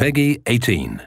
PEGI 18.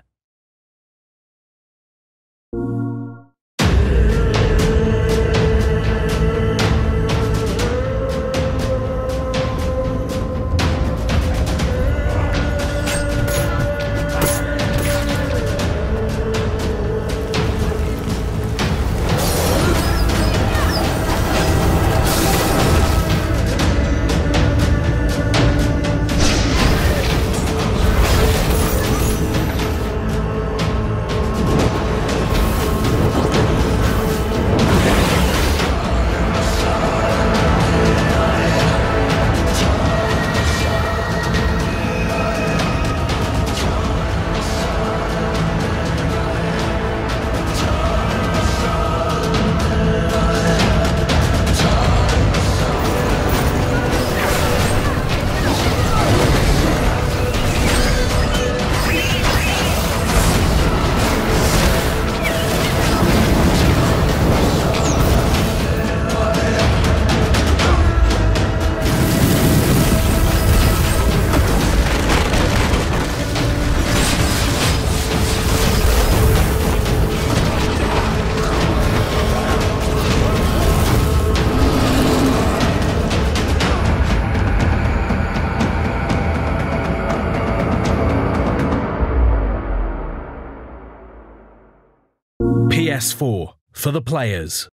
PS4 for the players.